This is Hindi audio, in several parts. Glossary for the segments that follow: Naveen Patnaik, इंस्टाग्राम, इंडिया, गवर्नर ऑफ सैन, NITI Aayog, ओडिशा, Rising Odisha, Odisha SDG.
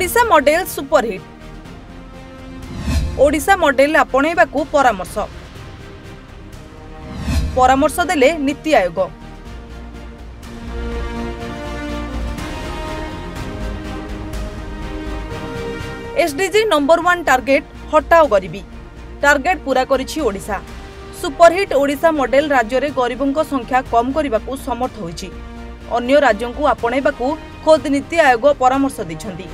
ओडिशा model superhit. ओडिशा model आपणेबाकू परामर्श देले NITI Aayog. SDG number 1 target हटाओ गरीबी टार्गेट पूरा करिछि ओडिशा। सुपरहिट ओडिशा मॉडल राज्य में गरीबों की संख्या कम करने को समर्थ होइछि। अन्य राज्यों को आपणेबाकू खोद नीति आयोग परामर्श दैछन्ती।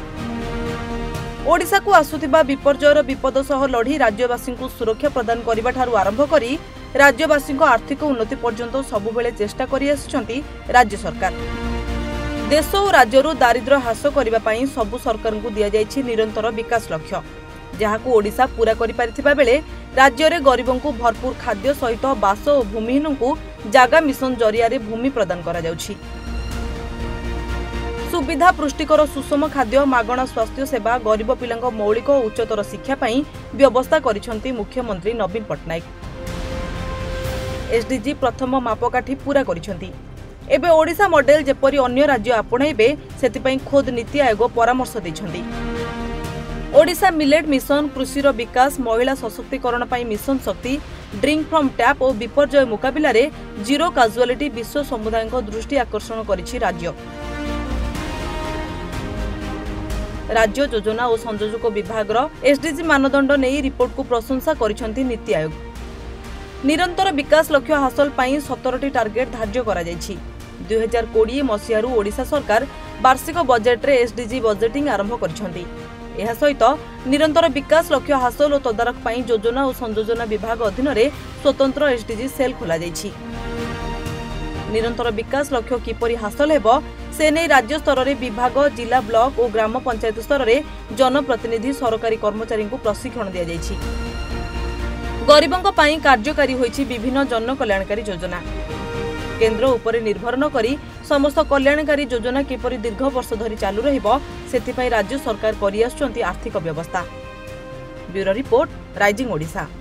ओडिशा को आसुथिबा विपर्जयर विपद सह लड़ी राज्यवासी को सुरक्षा प्रदान करने ठारू आरंभ करी राज्यवासी आर्थिक उन्नति पर्यंत सबुबेले चेष्टा करि आछन्ती राज्य सरकार। देश और राज्य दारिद्र्य ह्रास करने सबु सरकार को दि जाइछि निरंतर विकास लक्ष्य, जहाँ को ओडिशा पूरा करिपारिथिबा बेले राज्य में गरीबों को भरपूर खाद्य सहित बास और भूमिहीन को जागा मिशन जरिया भूमि प्रदान करा जाउछि। सुविधा पुष्टिकर सुषम खाद्य मागणा स्वास्थ्य सेवा गरीब पिलांको मौलिक और उच्चतर शिक्षा पाई व्यवस्था करिसंती मुख्यमंत्री नवीन पटनायक। एसडीजी प्रथम मापकाठी पूरा करिसंती। एबे ओडिशा मॉडल जेपरी अन्य राज्य आपणाइबे सेतिपई खोद नीति आयोग परामर्श दैछंती। ओडिशा मिलेट मिशन कृषिर विकास महिला सशक्तिकरण पाई mission Shakti drink from tap और विपर्जय मुकाबला रे जीरो काजुअलिटी विश्व समुदाय दृष्टि आकर्षण करिछि राज्य। राज्य योजना और संयोजक विभाग एसडीजी मानदंड नहीं रिपोर्ट को प्रशंसा करिसेंती नीति आयोग। निरंतर विकास लक्ष्य हासिल पाई 17 टार्गेट धार्य करा जाइछि। 2020 मसीहारू ओडिशा सरकार वार्षिक बजेट रे एसडीजी बजेटिंग आरंभ करिसेंती। एहा सहित निरंतर विकास लक्ष्य हासिल और तदारख पाई योजना और संयोजना विभाग अधीन रे स्वतंत्र एसडीजी सेल खोला जाइछि। निरंतर विकास लक्ष्य किपरि हासिल हेबो से नहीं राज्य स्तर में विभाग जिला ब्लॉक और ग्राम पंचायत स्तर में जनप्रतिनिधि सरकारी कर्मचारी को प्रशिक्षण दि जाइछि। गरीबों कार्यकारी होइछि विभिन्न जन कल्याणकारी योजना। केन्द्र उपर निर्भर न करी समस्त कल्याणकारी योजना किपरि दीर्घ वर्ष धरी चालू रहिबो सेतिपई राज्य सरकार करि आछन्ती आर्थिक व्यवस्था। Bureau report rising ओडिशा।